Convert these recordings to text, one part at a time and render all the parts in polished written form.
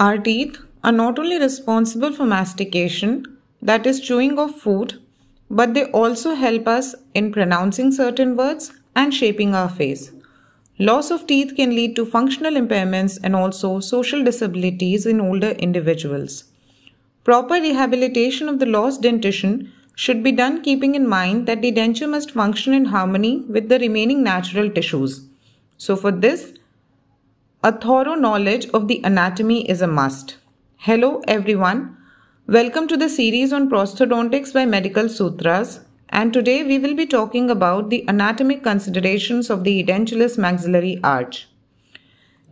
Our teeth are not only responsible for mastication, that is chewing of food, but they also help us in pronouncing certain words and shaping our face. Loss of teeth can lead to functional impairments and also social disabilities in older individuals. Proper rehabilitation of the lost dentition should be done keeping in mind that the denture must function in harmony with the remaining natural tissues. So for this, a thorough knowledge of the anatomy is a must. Hello everyone. Welcome to the series on Prosthodontics by Medical Sutras, and today we will be talking about the anatomic considerations of the Edentulous Maxillary Arch.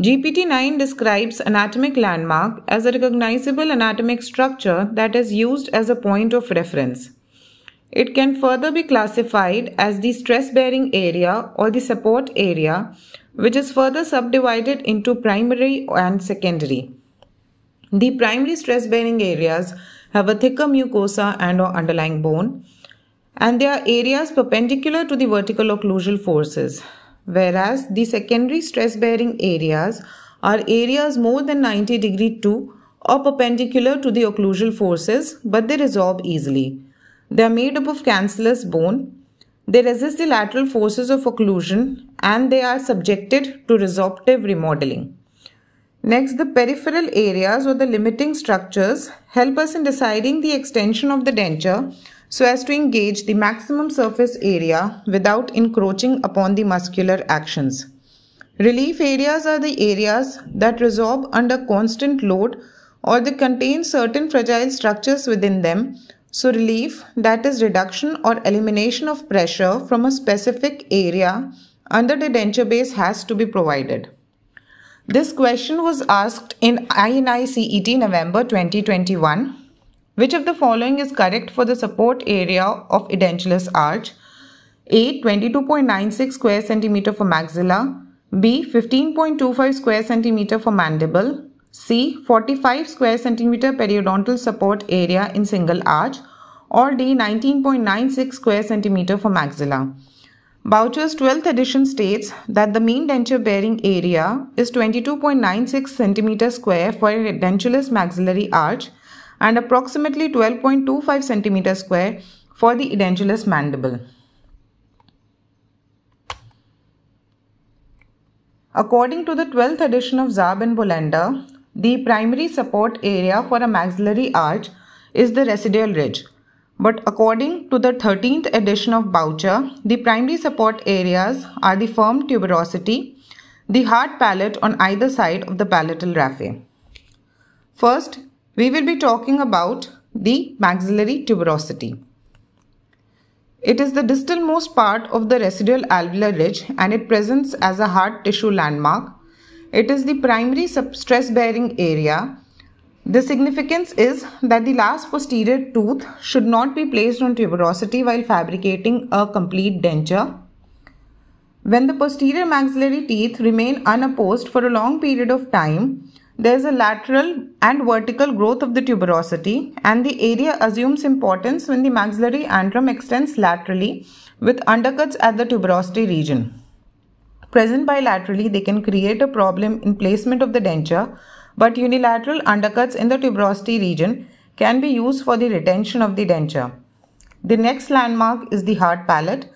GPT-9 describes anatomic landmark as a recognizable anatomic structure that is used as a point of reference. It can further be classified as the stress-bearing area or the support area, which is further subdivided into primary and secondary. The primary stress-bearing areas have a thicker mucosa and or underlying bone, and they are areas perpendicular to the vertical occlusal forces, whereas the secondary stress-bearing areas are areas more than 90 degree to or perpendicular to the occlusal forces, but they resorb easily. They are made up of cancellous bone. They resist the lateral forces of occlusion and they are subjected to resorptive remodeling. Next, the peripheral areas or the limiting structures help us in deciding the extension of the denture so as to engage the maximum surface area without encroaching upon the muscular actions. Relief areas are the areas that resorb under constant load or they contain certain fragile structures within them. So relief, that is reduction or elimination of pressure from a specific area under the denture base, has to be provided. This question was asked in INICET November 2021. Which of the following is correct for the support area of edentulous arch? A. 22.96 square centimeter for maxilla. B. 15.25 square centimeter for mandible. C. 45 square centimeter periodontal support area in single arch, or D. 19.96 square centimeter for maxilla. Boucher's 12th edition states that the mean denture bearing area is 22.96 centimeter square for an edentulous maxillary arch and approximately 12.25 centimeter square for the edentulous mandible. According to the 12th edition of Zarb and Bolander, the primary support area for a maxillary arch is the residual ridge. But according to the 13th edition of Boucher, the primary support areas are the firm tuberosity, the hard palate on either side of the palatal raphae. First, we will be talking about the maxillary tuberosity. It is the distalmost part of the residual alveolar ridge and it presents as a hard tissue landmark. It is the primary stress-bearing area. The significance is that the last posterior tooth should not be placed on tuberosity while fabricating a complete denture. When the posterior maxillary teeth remain unopposed for a long period of time, there is a lateral and vertical growth of the tuberosity, and the area assumes importance when the maxillary antrum extends laterally with undercuts at the tuberosity region. Present bilaterally, they can create a problem in placement of the denture, but unilateral undercuts in the tuberosity region can be used for the retention of the denture. The next landmark is the hard palate.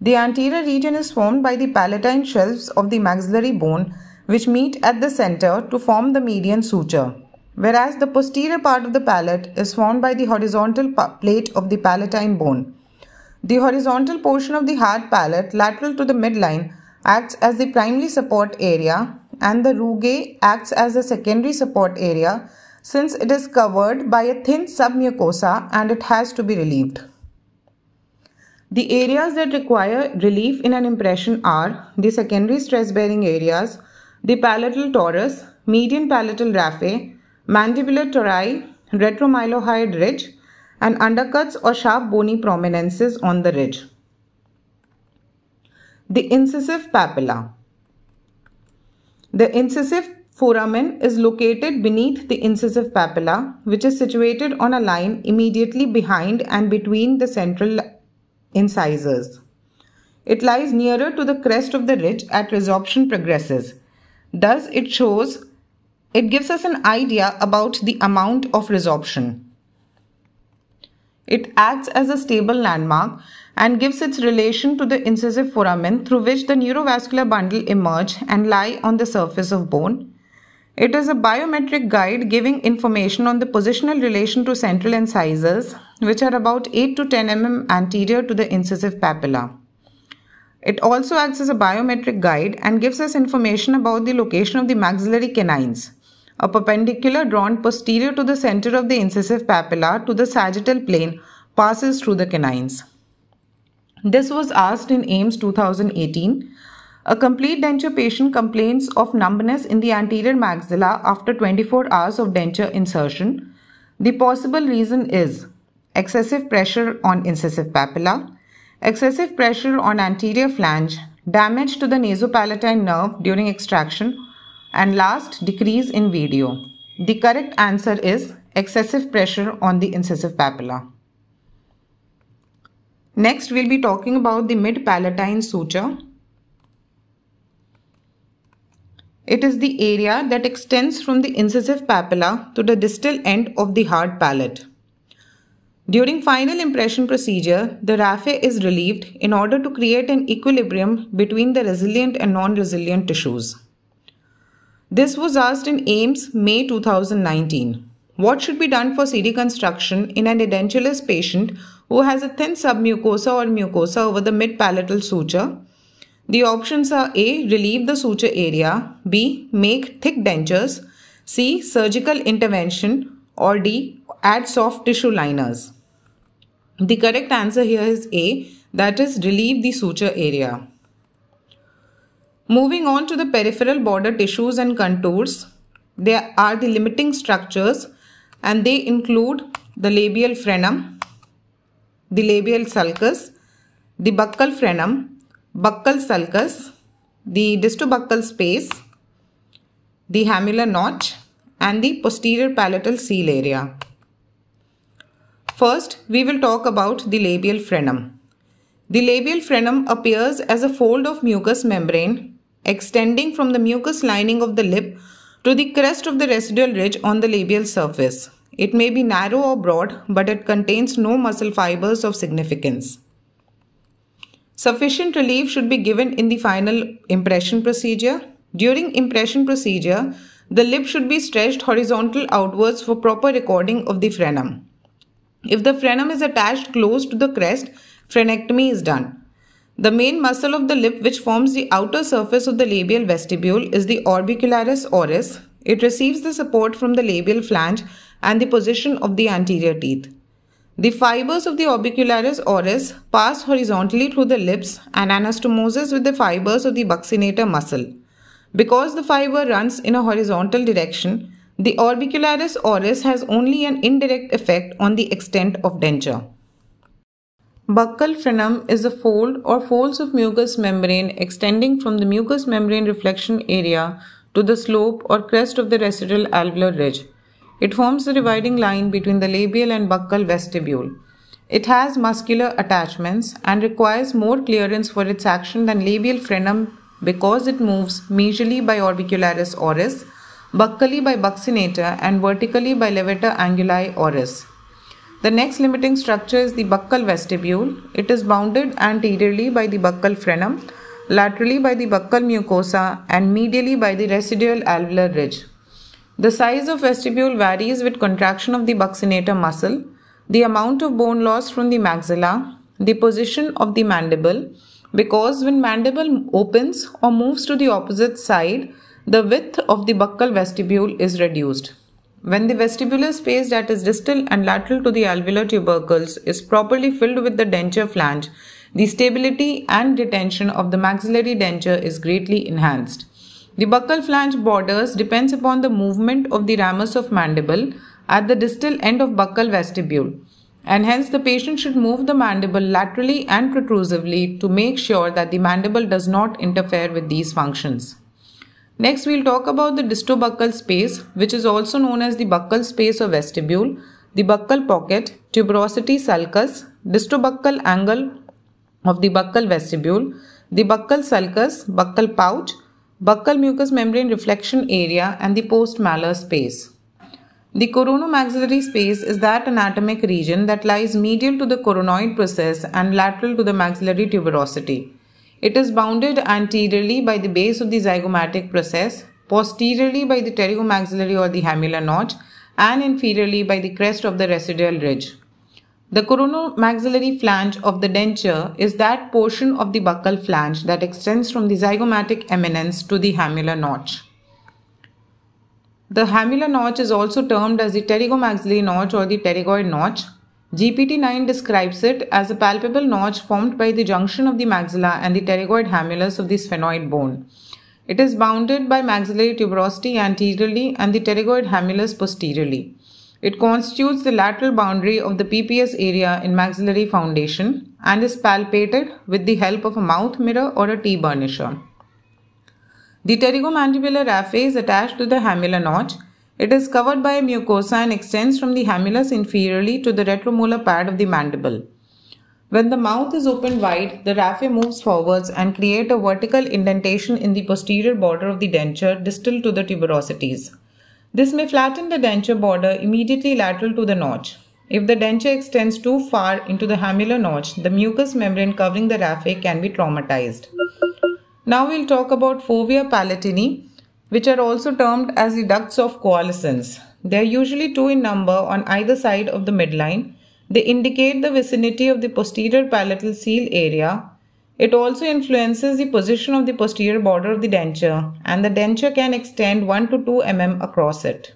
The anterior region is formed by the palatine shelves of the maxillary bone, which meet at the center to form the median suture, whereas the posterior part of the palate is formed by the horizontal plate of the palatine bone. The horizontal portion of the hard palate, lateral to the midline, acts as the primary support area, and the rugae acts as a secondary support area since it is covered by a thin submucosa and it has to be relieved. The areas that require relief in an impression are the secondary stress-bearing areas, the palatal torus, median palatal raphae, mandibular tori, retromylohyoid ridge, and undercuts or sharp bony prominences on the ridge. The incisive papilla. The incisive foramen is located beneath the incisive papilla, which is situated on a line immediately behind and between the central incisors. It lies nearer to the crest of the ridge as resorption progresses. Thus, it shows it gives us an idea about the amount of resorption. It acts as a stable landmark and gives its relation to the incisive foramen through which the neurovascular bundle emerge and lie on the surface of bone. It is a biometric guide giving information on the positional relation to central incisors, which are about 8 to 10 mm anterior to the incisive papilla. It also acts as a biometric guide and gives us information about the location of the maxillary canines, a perpendicular drawn posterior to the center of the incisive papilla to the sagittal plane passes through the canines. This was asked in AIMS 2018. A complete denture patient complains of numbness in the anterior maxilla after 24 hours of denture insertion. The possible reason is excessive pressure on incisive papilla, excessive pressure on anterior flange, damage to the nasopalatine nerve during extraction, and last, decrease in video. The correct answer is excessive pressure on the incisive papilla. Next, we'll be talking about the mid-palatine suture. It is the area that extends from the incisive papilla to the distal end of the hard palate. During final impression procedure, the raphae is relieved in order to create an equilibrium between the resilient and non-resilient tissues. This was asked in AIMS May 2019. What should be done for CD construction in an edentulous patient who has a thin submucosa or mucosa over the mid-palatal suture? The options are A. Relieve the suture area, B. Make thick dentures, C. Surgical intervention, or D. Add soft tissue liners. The correct answer here is A. That is, relieve the suture area. Moving on to the peripheral border tissues and contours, there are the limiting structures and they include the labial frenum, the labial sulcus, the buccal frenum, buccal sulcus, the distobuccal space, the hamular notch, and the posterior palatal seal area. First, we will talk about the labial frenum. The labial frenum appears as a fold of mucous membrane extending from the mucous lining of the lip to the crest of the residual ridge on the labial surface. It may be narrow or broad, but it contains no muscle fibers of significance. Sufficient relief should be given in the final impression procedure. During impression procedure, the lip should be stretched horizontal outwards for proper recording of the frenum. If the frenum is attached close to the crest, frenectomy is done. The main muscle of the lip, which forms the outer surface of the labial vestibule, is the orbicularis oris. It receives the support from the labial flange and the position of the anterior teeth. The fibers of the orbicularis oris pass horizontally through the lips and anastomoses with the fibers of the buccinator muscle. Because the fiber runs in a horizontal direction, the orbicularis oris has only an indirect effect on the extent of denture. Buccal frenum is a fold or folds of mucous membrane extending from the mucous membrane reflection area to the slope or crest of the residual alveolar ridge. It forms the dividing line between the labial and buccal vestibule. It has muscular attachments and requires more clearance for its action than labial frenum because it moves medially by orbicularis oris, buccally by buccinator, and vertically by levator anguli oris. The next limiting structure is the buccal vestibule. It is bounded anteriorly by the buccal frenum, laterally by the buccal mucosa, and medially by the residual alveolar ridge. The size of vestibule varies with contraction of the buccinator muscle, the amount of bone loss from the maxilla, the position of the mandible, because when mandible opens or moves to the opposite side, the width of the buccal vestibule is reduced. When the vestibular space that is distal and lateral to the alveolar tubercles is properly filled with the denture flange, the stability and retention of the maxillary denture is greatly enhanced. The buccal flange borders depends upon the movement of the ramus of mandible at the distal end of buccal vestibule, and hence the patient should move the mandible laterally and protrusively to make sure that the mandible does not interfere with these functions. Next, we'll talk about the distobuccal space, which is also known as the buccal space or vestibule, the buccal pocket, tuberosity sulcus, distobuccal angle of the buccal vestibule, the buccal sulcus, buccal pouch, buccal mucous membrane reflection area, and the postmalar space. The coronomaxillary space is that anatomic region that lies medial to the coronoid process and lateral to the maxillary tuberosity. It is bounded anteriorly by the base of the zygomatic process, posteriorly by the pterygomaxillary or the hamular notch, and inferiorly by the crest of the residual ridge. The coronomaxillary flange of the denture is that portion of the buccal flange that extends from the zygomatic eminence to the hamular notch. The hamular notch is also termed as the pterygomaxillary notch or the pterygoid notch. GPT-9 describes it as a palpable notch formed by the junction of the maxilla and the pterygoid hamulus of the sphenoid bone. It is bounded by maxillary tuberosity anteriorly and the pterygoid hamulus posteriorly. It constitutes the lateral boundary of the PPS area in maxillary foundation and is palpated with the help of a mouth mirror or a tea burnisher. The pterygomandibular raphé is attached to the hamular notch. It is covered by a mucosa and extends from the hamulus inferiorly to the retromolar pad of the mandible. When the mouth is opened wide, the raphé moves forwards and creates a vertical indentation in the posterior border of the denture distal to the tuberosities. This may flatten the denture border immediately lateral to the notch. If the denture extends too far into the hamular notch, the mucous membrane covering the raphe can be traumatized. Now we'll talk about fovea palatinae, which are also termed as the ducts of coalescence. They are usually 2 in number on either side of the midline. They indicate the vicinity of the posterior palatal seal area. It also influences the position of the posterior border of the denture, and the denture can extend 1 to 2 mm across it.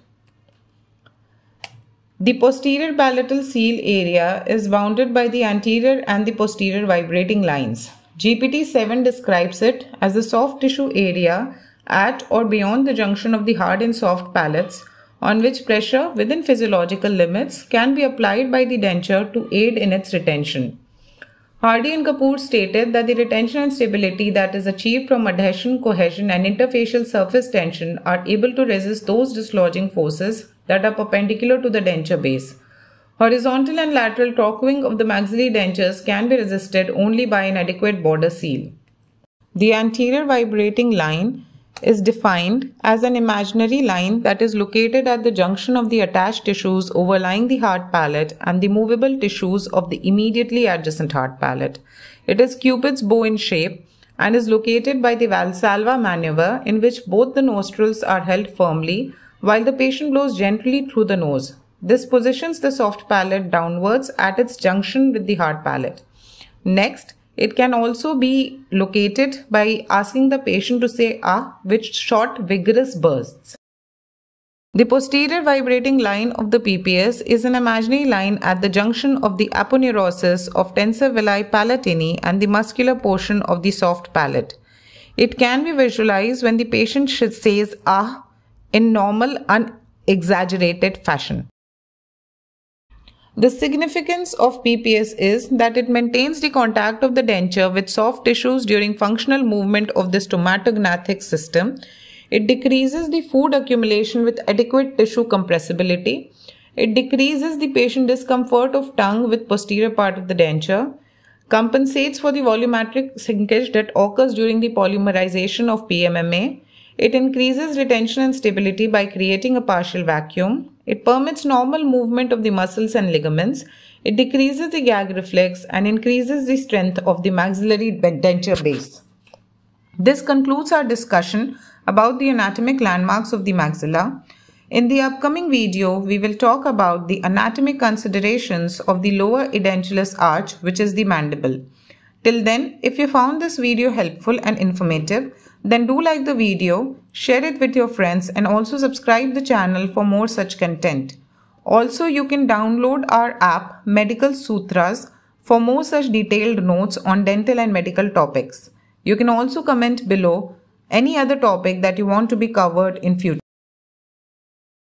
The posterior palatal seal area is bounded by the anterior and the posterior vibrating lines. GPT-9 describes it as a soft tissue area at or beyond the junction of the hard and soft palates, on which pressure within physiological limits can be applied by the denture to aid in its retention. Hardy and Kapoor stated that the retention and stability that is achieved from adhesion, cohesion, and interfacial surface tension are able to resist those dislodging forces that are perpendicular to the denture base. Horizontal and lateral torquing of the maxillary dentures can be resisted only by an adequate border seal. The anterior vibrating line is defined as an imaginary line that is located at the junction of the attached tissues overlying the hard palate and the movable tissues of the immediately adjacent hard palate. It is Cupid's bow in shape and is located by the Valsalva maneuver, in which both the nostrils are held firmly while the patient blows gently through the nose. This positions the soft palate downwards at its junction with the hard palate. Next, it can also be located by asking the patient to say "ah" with short, vigorous bursts. The posterior vibrating line of the PPS is an imaginary line at the junction of the aponeurosis of tensor villi palatinae and the muscular portion of the soft palate. It can be visualized when the patient says "ah" in normal, unexaggerated fashion. The significance of PPS is that it maintains the contact of the denture with soft tissues during functional movement of the stomatognathic system. It decreases the food accumulation with adequate tissue compressibility. It decreases the patient discomfort of tongue with posterior part of the denture. Compensates for the volumetric sinkage that occurs during the polymerization of PMMA. It increases retention and stability by creating a partial vacuum. It permits normal movement of the muscles and ligaments. It decreases the gag reflex and increases the strength of the maxillary denture base. This concludes our discussion about the anatomic landmarks of the maxilla. In the upcoming video, we will talk about the anatomic considerations of the lower edentulous arch, which is the mandible. Till then, if you found this video helpful and informative, then do like the video, share it with your friends, and also subscribe the channel for more such content. Also, you can download our app Medical Sutras for more such detailed notes on dental and medical topics. You can also comment below any other topic that you want to be covered in future.